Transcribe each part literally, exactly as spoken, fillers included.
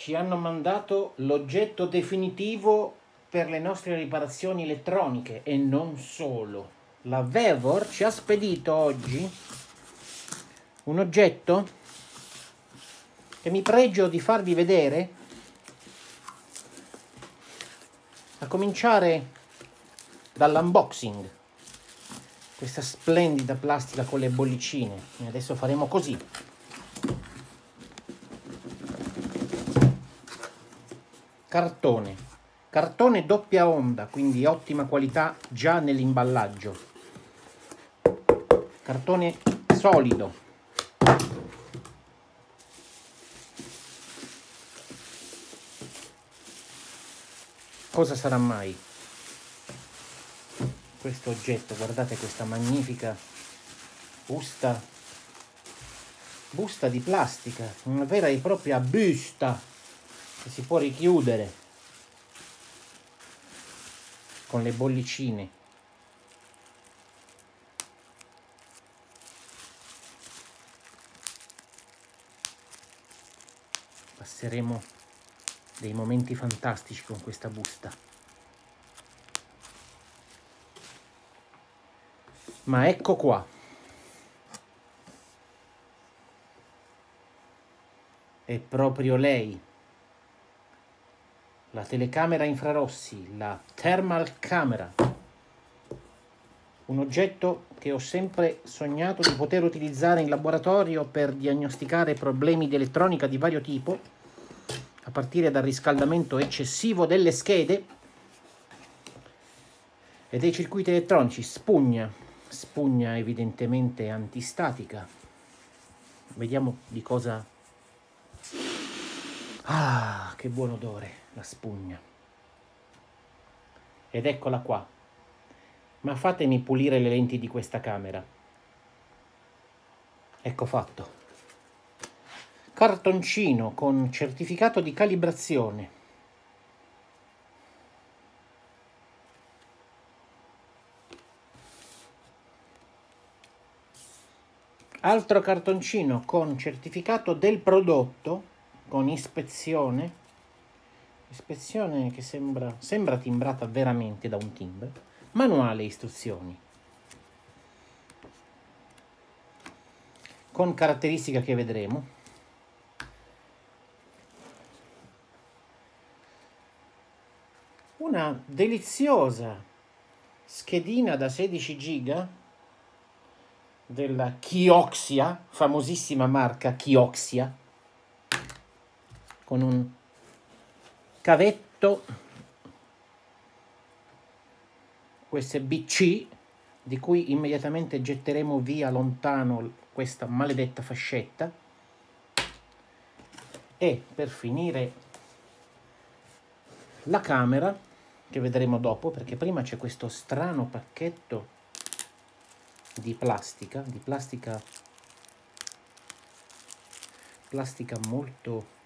ci hanno mandato l'oggetto definitivo per le nostre riparazioni elettroniche e non solo. La Vevor ci ha spedito oggi un oggetto che mi pregio di farvi vedere, a cominciare dall'unboxing. Questa splendida plastica con le bollicine, e adesso faremo così. Cartone, cartone doppia onda, quindi ottima qualità già nell'imballaggio. Cartone solido. Cosa sarà mai questo oggetto? Guardate questa magnifica busta, busta di plastica, una vera e propria busta. Che si può richiudere con le bollicine. Passeremo dei momenti fantastici con questa busta. Ma ecco qua. È proprio lei. La telecamera infrarossi, la thermal camera, un oggetto che ho sempre sognato di poter utilizzare in laboratorio per diagnosticare problemi di elettronica di vario tipo, a partire dal riscaldamento eccessivo delle schede e dei circuiti elettronici. Spugna, spugna evidentemente antistatica. Vediamo di cosa... Ah, che buon odore, la spugna. Ed eccola qua. Ma fatemi pulire le lenti di questa camera. Ecco fatto. Cartoncino con certificato di calibrazione. Altro cartoncino con certificato del prodotto. Con ispezione, ispezione che sembra, sembra timbrata veramente da un timbro, manuale istruzioni, con caratteristiche che vedremo, una deliziosa schedina da sedici giga della Kioxia, famosissima marca Kioxia, con un cavetto U S B C di cui immediatamente getteremo via lontano questa maledetta fascetta. E per finire la camera, che vedremo dopo, perché prima c'è questo strano pacchetto di plastica, di plastica plastica molto...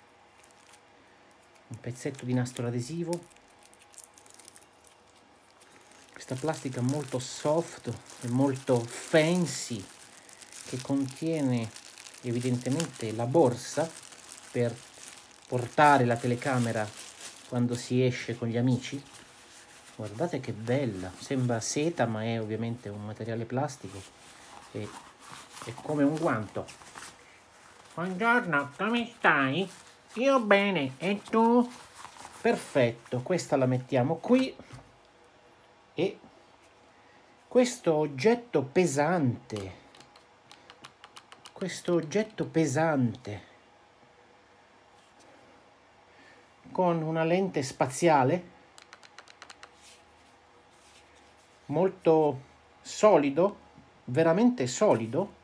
un pezzetto di nastro adesivo, questa plastica molto soft e molto fancy che contiene evidentemente la borsa per portare la telecamera quando si esce con gli amici. Guardate che bella, sembra seta ma è ovviamente un materiale plastico e è come un guanto. Buongiorno, come stai? Io bene, e tu? Perfetto, questa la mettiamo qui. E questo oggetto pesante, questo oggetto pesante con una lente spaziale, molto solido, veramente solido.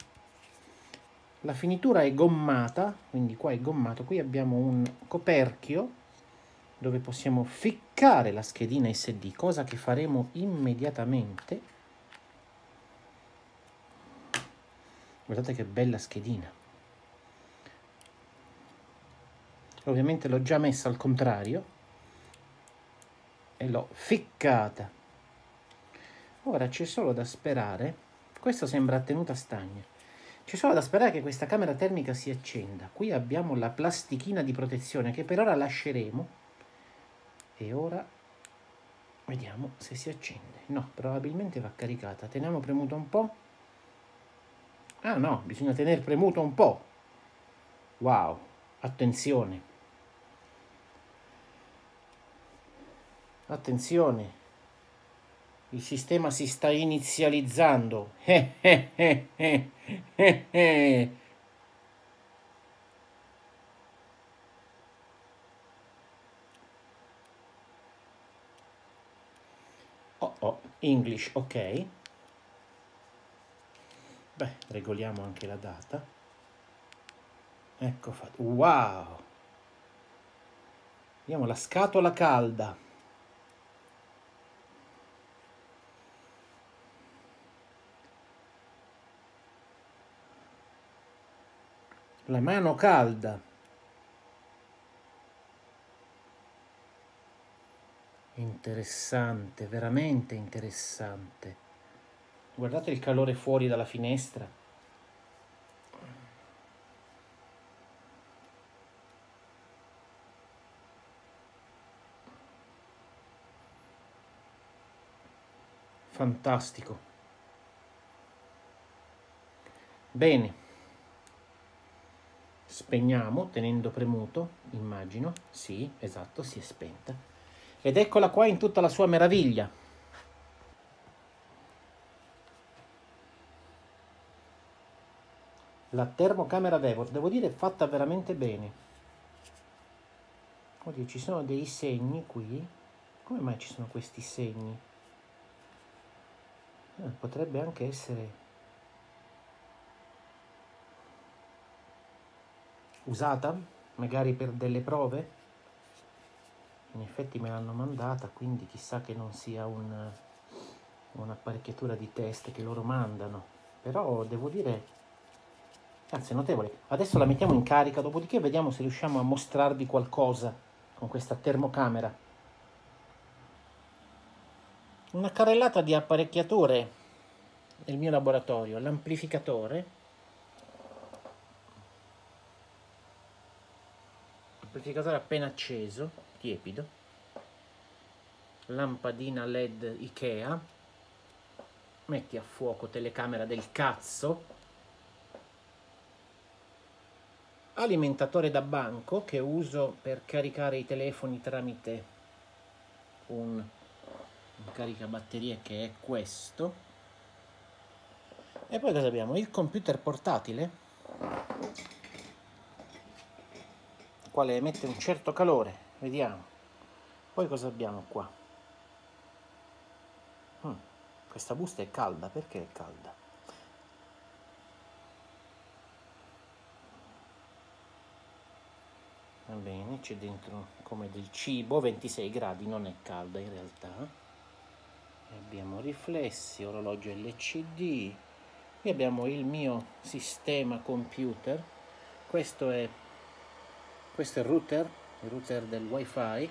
La finitura è gommata, quindi qua è gommato, qui abbiamo un coperchio dove possiamo ficcare la schedina S D, cosa che faremo immediatamente. Guardate che bella schedina. Ovviamente l'ho già messa al contrario e l'ho ficcata. Ora c'è solo da sperare, questo sembra a tenuta stagna. C'è solo da sperare che questa camera termica si accenda. Qui abbiamo la plastichina di protezione che per ora lasceremo. E ora vediamo se si accende. No, probabilmente va caricata. Teniamo premuto un po'. Ah no, bisogna tenere premuto un po'. Wow, attenzione. Attenzione. Il sistema si sta inizializzando. Eh, eh, eh, eh, eh, eh. Oh, oh, English, ok. Beh, regoliamo anche la data. Ecco fatto. Wow! Vediamo la scatola calda. La mano calda. Interessante, veramente interessante. Guardate il calore fuori dalla finestra. Fantastico. Bene. Spegniamo tenendo premuto, immagino, sì, esatto, si è spenta. Ed eccola qua in tutta la sua meraviglia. La termocamera Vevor, devo dire, è fatta veramente bene. Oddio, ci sono dei segni qui. Come mai ci sono questi segni? Eh, potrebbe anche essere... usata magari per delle prove. In effetti me l'hanno mandata, quindi chissà che non sia un, un'apparecchiatura di test che loro mandano, però devo dire, anzi, è notevole. Adesso la mettiamo in carica, dopodiché vediamo se riusciamo a mostrarvi qualcosa con questa termocamera. Una carrellata di apparecchiature nel mio laboratorio. L'amplificatore, amplificatore appena acceso, tiepido, lampadina led Ikea, metti a fuoco telecamera del cazzo, alimentatore da banco che uso per caricare i telefoni tramite un, un caricabatterie che è questo. E poi cosa abbiamo? Il computer portatile, quale emette un certo calore, vediamo. Poi cosa abbiamo qua? Hm, questa busta è calda, perché è calda? Va bene, c'è dentro come del cibo, ventisei gradi, non è calda in realtà. E abbiamo riflessi, orologio L C D, qui abbiamo il mio sistema computer, questo è Questo è il router, il router del wifi,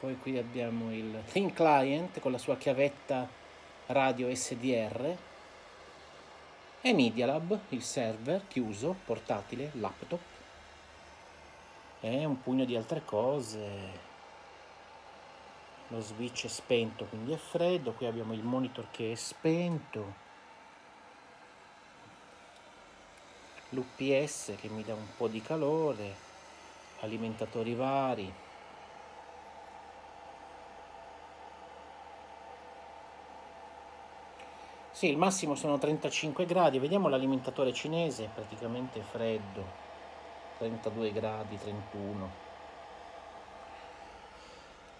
poi qui abbiamo il Thin Client con la sua chiavetta radio S D R, e Media Lab, il server chiuso, portatile, laptop, e un pugno di altre cose. Lo switch è spento, quindi è freddo, qui abbiamo il monitor che è spento, l'U P S che mi dà un po' di calore, alimentatori vari. Sì, il massimo sono trentacinque gradi, vediamo l'alimentatore cinese, praticamente freddo, trentadue gradi, trentuno.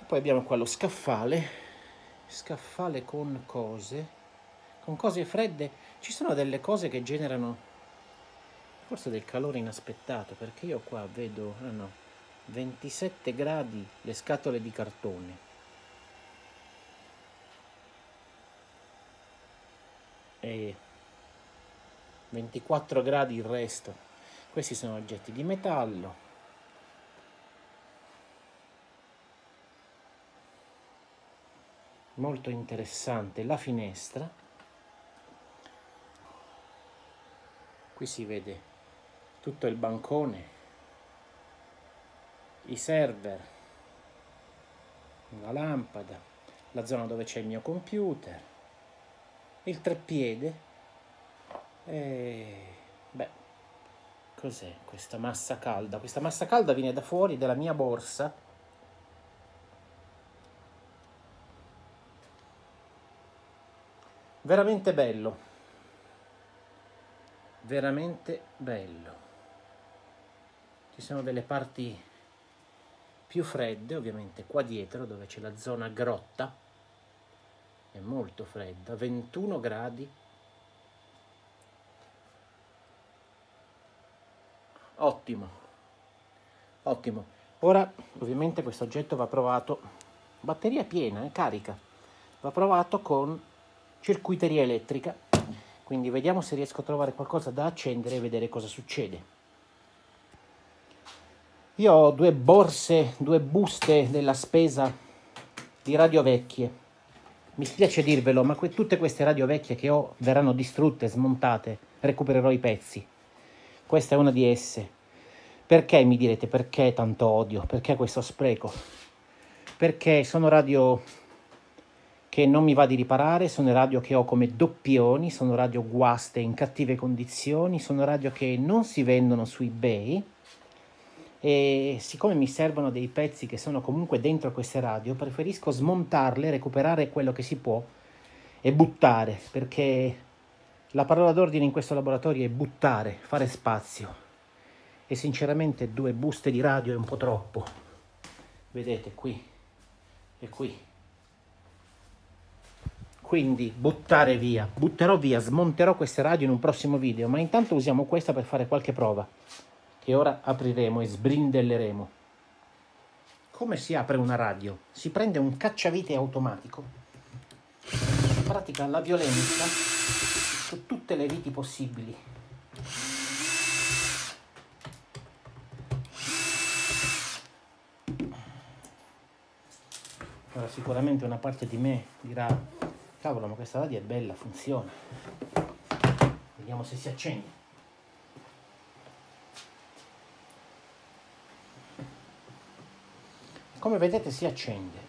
Poi abbiamo qua lo scaffale, scaffale con cose, con cose fredde. Ci sono delle cose che generano... forse del calore inaspettato, perché io qua vedo, ah no, ventisette gradi le scatole di cartone. E ventiquattro gradi il resto. Questi sono oggetti di metallo. Molto interessante la finestra. qui si vede tutto il bancone, i server, una lampada, la zona dove c'è il mio computer, il treppiede e... beh, cos'è questa massa calda? Questa massa calda viene da fuori della mia borsa, veramente bello. Veramente bello. Ci sono delle parti più fredde, ovviamente qua dietro dove c'è la zona grotta, è molto fredda, ventuno gradi, ottimo, ottimo. Ora ovviamente questo oggetto va provato, batteria piena, eh, carica, va provato con circuiteria elettrica. Quindi vediamo se riesco a trovare qualcosa da accendere e vedere cosa succede. Io ho due borse, due buste della spesa di radio vecchie. Mi spiace dirvelo, ma que tutte queste radio vecchie che ho verranno distrutte, smontate, recupererò i pezzi. Questa è una di esse. Perché, mi direte, perché tanto odio? Perché questo spreco? Perché sono radio... che non mi va di riparare, sono radio che ho come doppioni, sono radio guaste in cattive condizioni, sono radio che non si vendono su eBay e siccome mi servono dei pezzi che sono comunque dentro queste radio, preferisco smontarle, recuperare quello che si può e buttare, perché la parola d'ordine in questo laboratorio è buttare, fare spazio. E sinceramente due buste di radio è un po' troppo. Vedete, qui e qui. Quindi buttare via, butterò via, smonterò queste radio in un prossimo video, ma intanto usiamo questa per fare qualche prova, che ora apriremo e sbrindelleremo. Come si apre una radio? Si prende un cacciavite automatico, pratica la violenza su tutte le viti possibili. Ora sicuramente una parte di me dirà... cavolo, ma questa radio è bella, funziona. Vediamo se si accende. Come vedete si accende.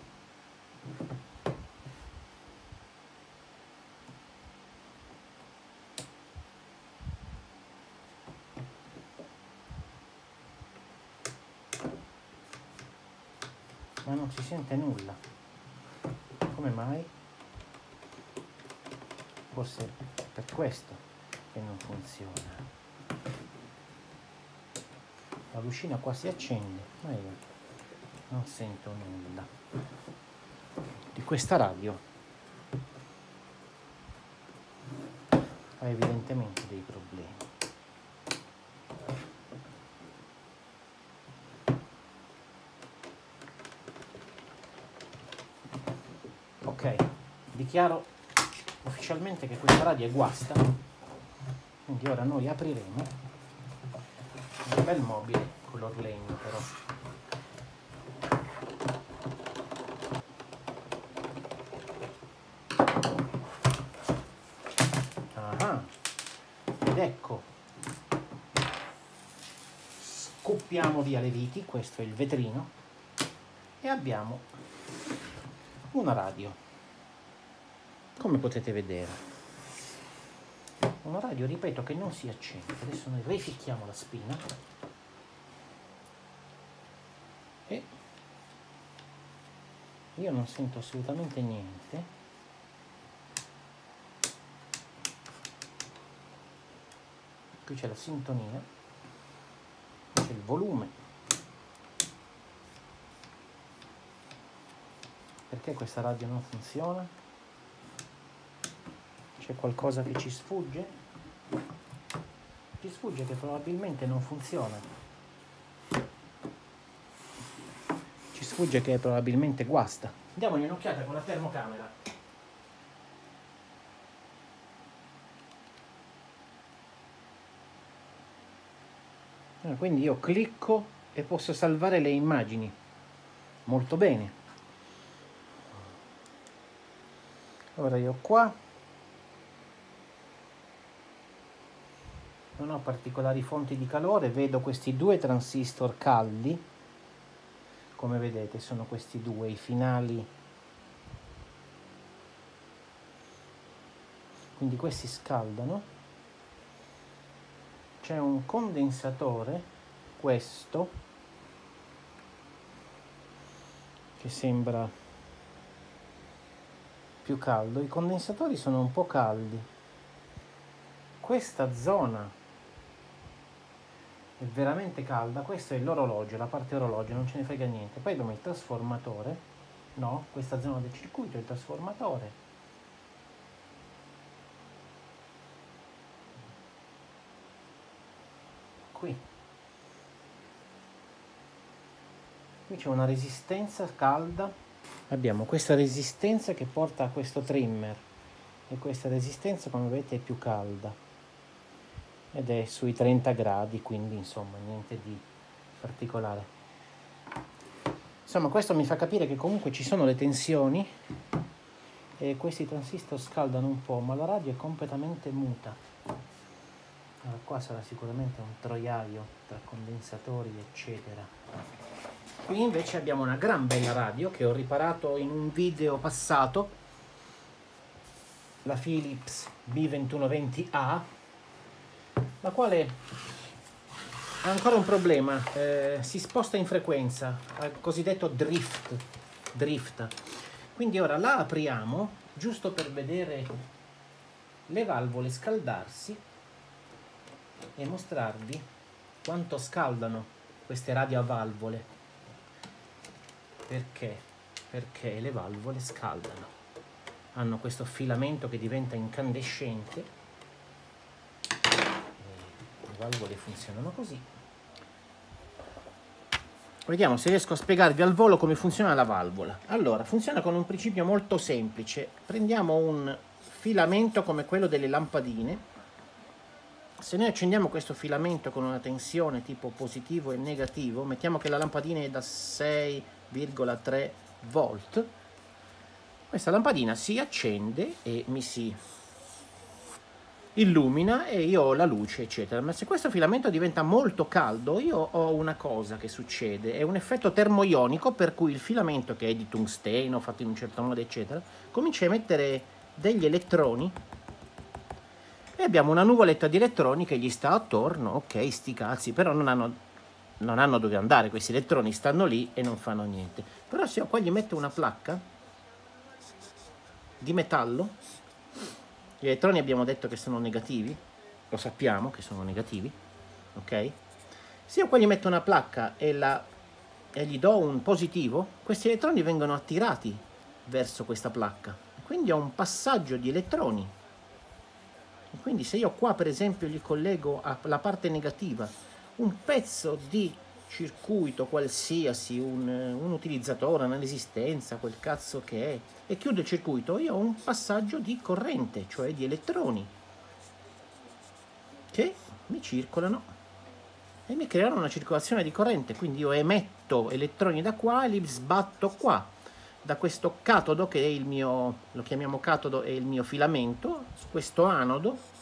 Ma non si sente nulla. Come mai? Forse per questo che non funziona. La lucina qua si accende, ma io non sento nulla di questa radio. Ha evidentemente dei problemi. Ok, dichiaro ufficialmente che questa radio è guasta, quindi ora noi apriremo un bel mobile color legno, però ah, ed ecco, scoppiamo via le viti, questo è il vetrino e abbiamo una radio. Come potete vedere, una radio, ripeto, che non si accende. Adesso noi rificchiamo la spina e io non sento assolutamente niente. Qui c'è la sintonia, qui c'è il volume. Perché questa radio non funziona? C'è qualcosa che ci sfugge? Ci sfugge che probabilmente non funziona. Ci sfugge che probabilmente guasta. Diamogli un'occhiata con la termocamera. Ah, quindi io clicco e posso salvare le immagini. Molto bene. Ora io qua... non ho particolari fonti di calore, vedo questi due transistor caldi, come vedete sono questi due, i finali, quindi questi scaldano, c'è un condensatore, questo, che sembra più caldo, i condensatori sono un po' caldi. Questa zona è veramente calda, questo è l'orologio, la parte orologio, non ce ne frega niente. Poi abbiamo il trasformatore, no, questa zona del circuito è il trasformatore. Qui. Qui c'è una resistenza calda, abbiamo questa resistenza che porta a questo trimmer e questa resistenza, come vedete, è più calda. Ed è sui trenta gradi, quindi insomma niente di particolare. Insomma, questo mi fa capire che comunque ci sono le tensioni e questi transistor scaldano un po', ma la radio è completamente muta. Allora, qua sarà sicuramente un troiaio tra condensatori eccetera. Qui invece abbiamo una gran bella radio che ho riparato in un video passato, la Philips B ventuno venti A, la quale ha ancora un problema, eh, si sposta in frequenza, al cosiddetto drift, drift. Quindi ora la apriamo, giusto per vedere le valvole scaldarsi e mostrarvi quanto scaldano queste radio a valvole. Perché? Perché le valvole scaldano. Hanno questo filamento che diventa incandescente. Le valvole funzionano così. Vediamo se riesco a spiegarvi al volo come funziona la valvola. Allora, funziona con un principio molto semplice. Prendiamo un filamento come quello delle lampadine. Se noi accendiamo questo filamento con una tensione tipo positivo e negativo, mettiamo che la lampadina è da sei virgola tre volt, questa lampadina si accende e mi si illumina e io ho la luce eccetera. Ma se questo filamento diventa molto caldo, io ho una cosa che succede, è un effetto termoionico, per cui il filamento, che è di tungsteno fatto in un certo modo eccetera, comincia a emettere degli elettroni e abbiamo una nuvoletta di elettroni che gli sta attorno. Ok, sti cazzi, però non hanno, non hanno dove andare, questi elettroni stanno lì e non fanno niente. Però se io qua gli metto una placca di metallo, gli elettroni abbiamo detto che sono negativi, lo sappiamo che sono negativi, ok? Se io qua gli metto una placca e, la, e gli do un positivo, questi elettroni vengono attirati verso questa placca, quindi ho un passaggio di elettroni. E quindi se io qua per esempio gli collego alla parte negativa un pezzo di circuito qualsiasi, un, un utilizzatore, una resistenza, quel cazzo che è, e chiudo il circuito, io ho un passaggio di corrente, cioè di elettroni che mi circolano e mi creano una circolazione di corrente. Quindi io emetto elettroni da qua e li sbatto qua, da questo catodo che è il mio, lo chiamiamo catodo, è il mio filamento, su questo anodo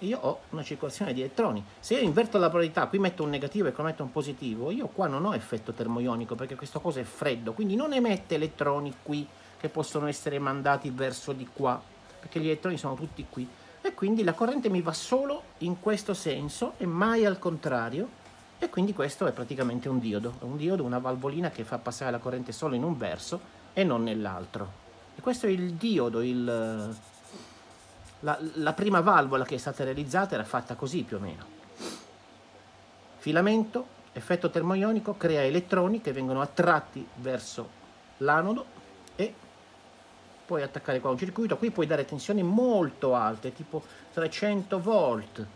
io ho una circolazione di elettroni. Se io inverto la polarità, qui metto un negativo e qua metto un positivo, io qua non ho effetto termoionico perché questa cosa è freddo, quindi non emette elettroni qui che possono essere mandati verso di qua, perché gli elettroni sono tutti qui, e quindi la corrente mi va solo in questo senso e mai al contrario. E quindi questo è praticamente un diodo, un diodo, una valvolina che fa passare la corrente solo in un verso e non nell'altro. E questo è il diodo, il... La, la prima valvola che è stata realizzata era fatta così più o meno. Filamento, effetto termoionico, crea elettroni che vengono attratti verso l'anodo e puoi attaccare qua un circuito. Qui puoi dare tensioni molto alte, tipo trecento volt.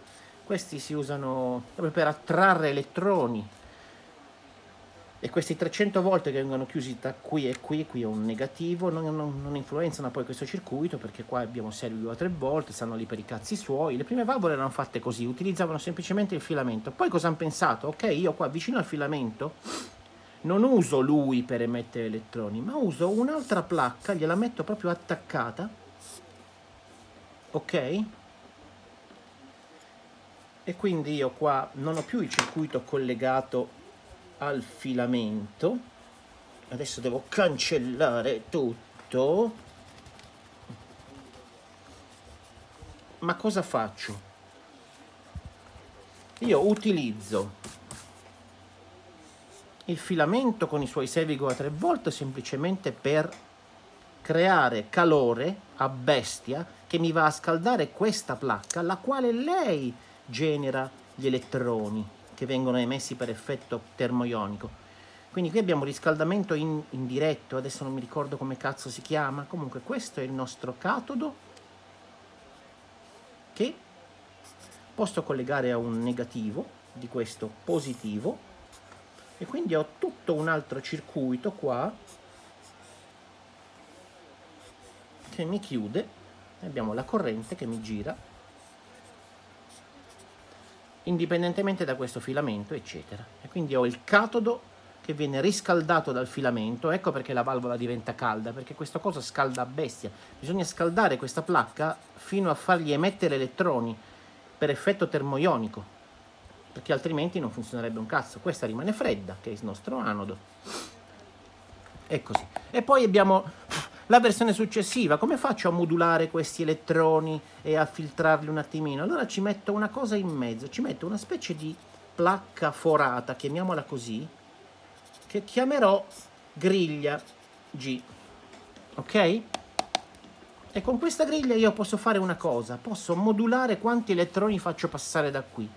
Questi si usano proprio per attrarre elettroni. E questi trecento volt che vengono chiusi da qui e qui, qui è un negativo, non, non, non influenzano poi questo circuito, perché qua abbiamo sei virgola tre volt, stanno lì per i cazzi suoi. Le prime valvole erano fatte così, utilizzavano semplicemente il filamento. Poi cosa hanno pensato? Ok, io qua vicino al filamento non uso lui per emettere elettroni, ma uso un'altra placca, gliela metto proprio attaccata, ok? e quindi io qua non ho più il circuito collegato al filamento. Adesso devo cancellare tutto. Ma cosa faccio? Io utilizzo il filamento con i suoi sei virgola tre volt semplicemente per creare calore a bestia che mi va a scaldare questa placca, la quale lei genera gli elettroni che vengono emessi per effetto termoionico. Quindi qui abbiamo riscaldamento in, in diretto, adesso non mi ricordo come cazzo si chiama, comunque questo è il nostro catodo che posso collegare a un negativo di questo positivo, e quindi ho tutto un altro circuito qua che mi chiude. Abbiamo la corrente che mi gira indipendentemente da questo filamento, eccetera, e quindi ho il catodo che viene riscaldato dal filamento. Ecco perché la valvola diventa calda, perché questa cosa scalda a bestia. Bisogna scaldare questa placca fino a fargli emettere elettroni per effetto termoionico, perché altrimenti non funzionerebbe un cazzo. Questa rimane fredda, che è il nostro anodo, e così. E poi abbiamo la versione successiva. Come faccio a modulare questi elettroni e a filtrarli un attimino? Allora ci metto una cosa in mezzo, ci metto una specie di placca forata, chiamiamola così, che chiamerò griglia G, ok? E con questa griglia io posso fare una cosa, posso modulare quanti elettroni faccio passare da qui,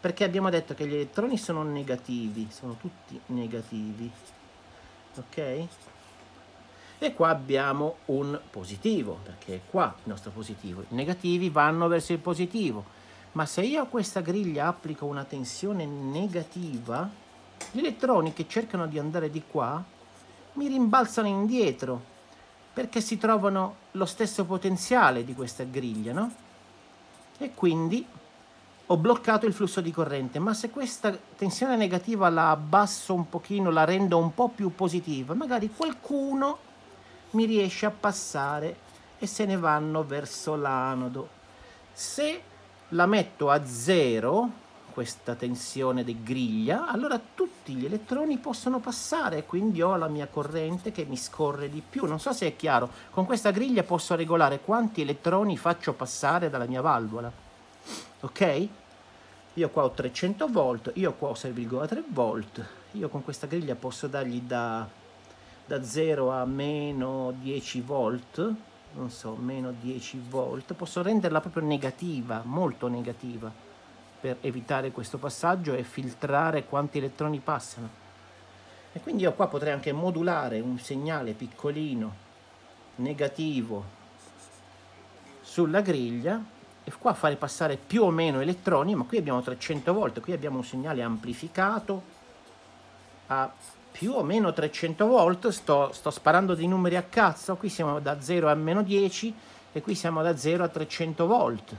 perché abbiamo detto che gli elettroni sono negativi, sono tutti negativi, ok? E qua abbiamo un positivo, perché è qua il nostro positivo, i negativi vanno verso il positivo, ma se io a questa griglia applico una tensione negativa, gli elettroni che cercano di andare di qua mi rimbalzano indietro, perché si trovano lo stesso potenziale di questa griglia, no? E quindi ho bloccato il flusso di corrente. Ma se questa tensione negativa la abbasso un pochino, la rendo un po' più positiva, magari qualcuno mi riesce a passare e se ne vanno verso l'anodo. Se la metto a zero, questa tensione di griglia, allora tutti gli elettroni possono passare, quindi ho la mia corrente che mi scorre di più. Non so se è chiaro, con questa griglia posso regolare quanti elettroni faccio passare dalla mia valvola, ok? Io qua ho trecento volt, io qua ho sei virgola tre volt, io con questa griglia posso dargli da, da zero a meno dieci volt, non so, meno dieci volt, posso renderla proprio negativa, molto negativa, per evitare questo passaggio e filtrare quanti elettroni passano. E quindi io qua potrei anche modulare un segnale piccolino negativo sulla griglia e qua fare passare più o meno elettroni, ma qui abbiamo trecento volt, qui abbiamo un segnale amplificato a più o meno trecento volt, sto, sto sparando dei numeri a cazzo, qui siamo da zero a meno dieci e qui siamo da zero a trecento volt.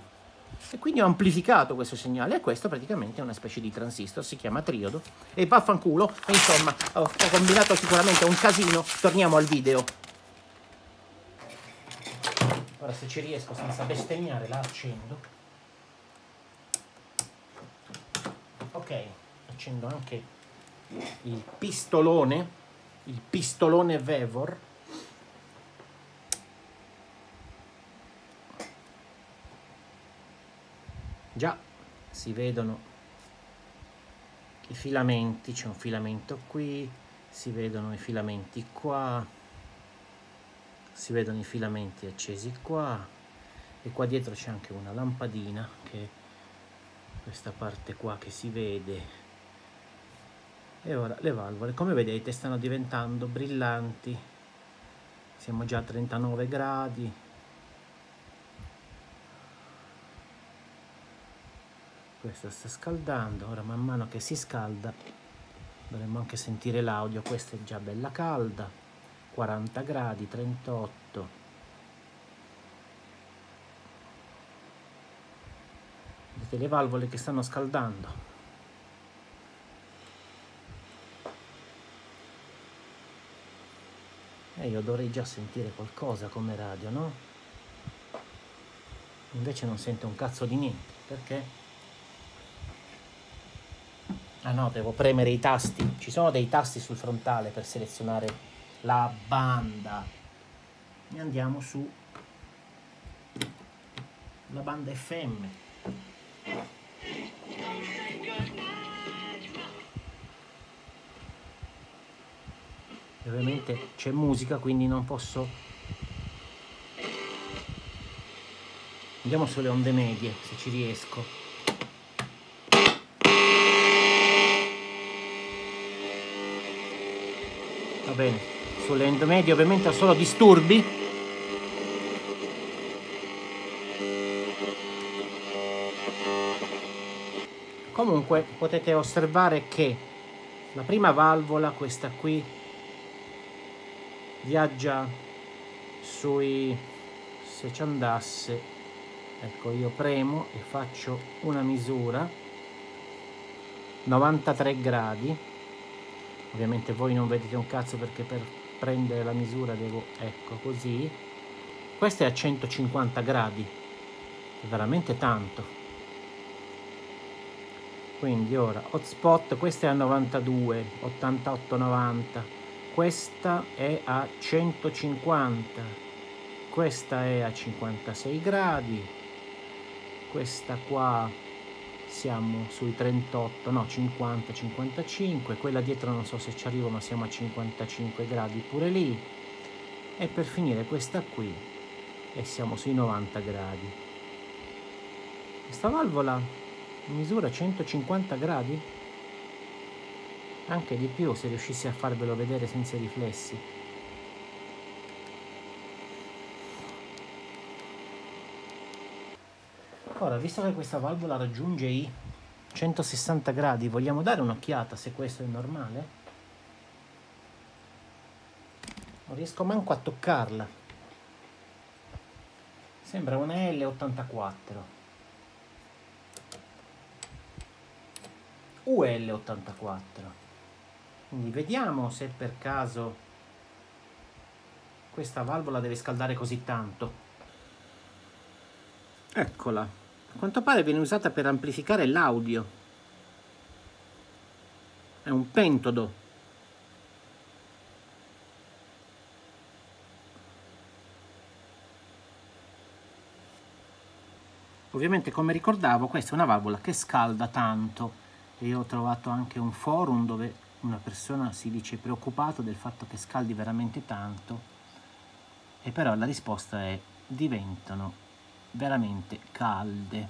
E quindi ho amplificato questo segnale, e questo praticamente è una specie di transistor, si chiama triodo, e vaffanculo. E insomma, ho, ho combinato sicuramente un casino. Torniamo al video. Ora se ci riesco senza bestemmiare la accendo. Ok, accendo anche il pistolone, il pistolone Vevor. Già si vedono i filamenti, c'è un filamento qui, si vedono i filamenti qua, si vedono i filamenti accesi qua, e qua dietro c'è anche una lampadina, che questa parte qua che si vede. E ora le valvole, come vedete, stanno diventando brillanti, siamo già a trentanove gradi. Questo sta scaldando, ora man mano che si scalda dovremmo anche sentire l'audio. Questa è già bella calda, quaranta gradi, trentotto. Vedete le valvole che stanno scaldando. E io dovrei già sentire qualcosa come radio, no? Invece non sento un cazzo di niente, perché Ah no, devo premere i tasti. Ci sono dei tasti sul frontale per selezionare la banda. E andiamo su la banda F M. E ovviamente c'è musica, quindi non posso. Andiamo sulle onde medie, se ci riesco. Va bene, sulle onde medie ovviamente ho solo disturbi. Comunque potete osservare che la prima valvola, questa qui, viaggia sui, se ci andasse, ecco, io premo e faccio una misura, novantatré gradi. Ovviamente voi non vedete un cazzo perché per prendere la misura devo, ecco, così. Questa è a centocinquanta gradi, è veramente tanto. Quindi ora hotspot, questa è a novantadue, ottantotto, novanta, questa è a centocinquanta, questa è a cinquantasei gradi, questa qua siamo sui trentotto, no, cinquanta, cinquantacinque, quella dietro non so se ci arrivo, ma siamo a cinquantacinque gradi pure lì, e per finire questa qui e siamo sui novanta gradi. Questa valvola misura centocinquanta gradi, anche di più se riuscissi a farvelo vedere senza riflessi. Ora, visto che questa valvola raggiunge i centosessanta gradi, vogliamo dare un'occhiata se questo è normale? Non riesco manco a toccarla. Sembra una L ottantaquattro. U L ottantaquattro. Quindi vediamo se per caso questa valvola deve scaldare così tanto. Eccola. A quanto pare viene usata per amplificare l'audio. È un pentodo. Ovviamente, come ricordavo, questa è una valvola che scalda tanto. E io ho trovato anche un forum dove una persona si dice preoccupata del fatto che scaldi veramente tanto. E però la risposta è: diventano veramente calde.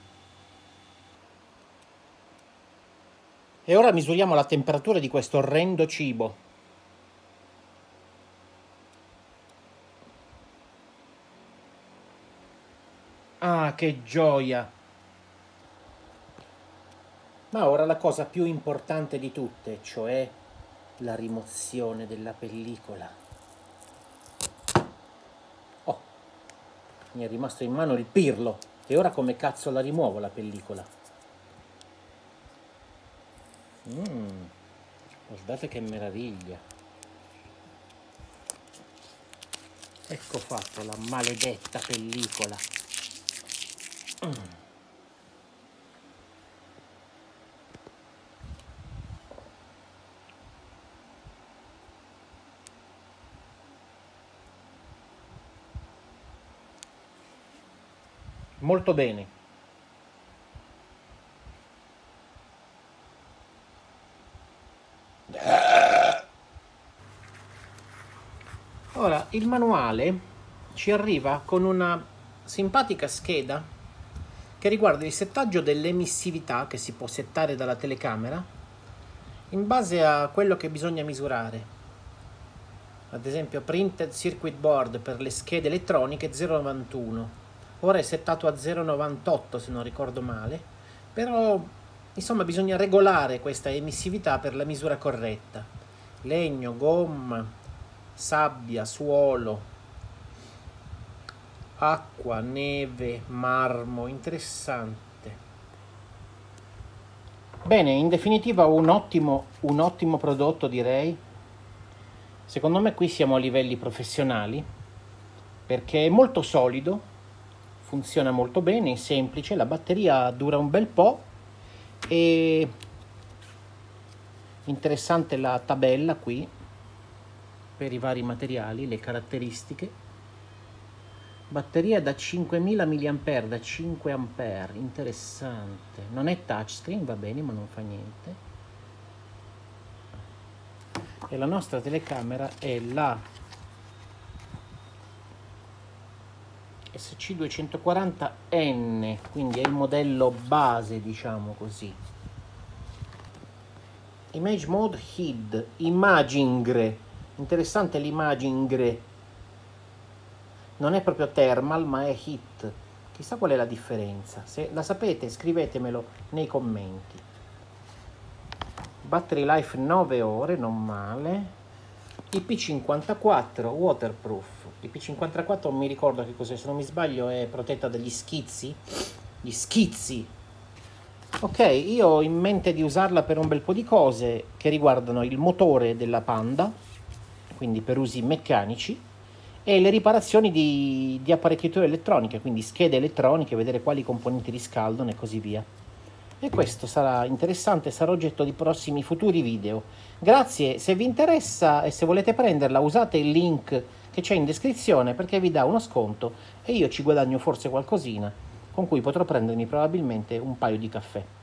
E ora misuriamo la temperatura di questo orrendo cibo. Ah, che gioia! Ma ora la cosa più importante di tutte, cioè la rimozione della pellicola. Mi è rimasto in mano il pirlo. E ora come cazzo la rimuovo la pellicola? Mm, guardate che meraviglia. Ecco fatto la maledetta pellicola. Mm. Molto bene. Ora il manuale ci arriva con una simpatica scheda che riguarda il settaggio dell'emissività che si può settare dalla telecamera in base a quello che bisogna misurare. Ad esempio printed circuit board per le schede elettroniche zero novantuno. Ora è settato a zero virgola novantotto se non ricordo male, però insomma bisogna regolare questa emissività per la misura corretta. Legno, gomma, sabbia, suolo, acqua, neve, marmo, interessante. Bene, in definitiva un ottimo, un ottimo prodotto direi. Secondo me qui siamo a livelli professionali perché è molto solido. Funziona molto bene, è semplice, la batteria dura un bel po' e Interessante la tabella qui per i vari materiali, le caratteristiche. Batteria da cinquemila milliamperi-ora, da cinque amperi, interessante. Non è touchscreen, va bene, ma non fa niente. E la nostra telecamera è la S C duecentoquaranta N, quindi è il modello base, diciamo così. Image mode H I D, imagingre, interessante l'imagingre. Non è proprio thermal, ma è heat. Chissà qual è la differenza. Se la sapete, scrivetemelo nei commenti. Battery life nove ore, non male. I P cinquantaquattro, waterproof. I P cinquantaquattro non mi ricordo che cos'è, se non mi sbaglio è protetta dagli schizzi. Gli schizzi. Ok, io ho in mente di usarla per un bel po' di cose che riguardano il motore della Panda, quindi per usi meccanici, e le riparazioni di, di apparecchiature elettroniche, quindi schede elettroniche, vedere quali componenti riscaldano e così via. E questo sarà interessante, sarà oggetto di prossimi futuri video. Grazie, se vi interessa e se volete prenderla usate il link che c'è in descrizione, perché vi dà uno sconto e io ci guadagno forse qualcosina con cui potrò prendermi probabilmente un paio di caffè.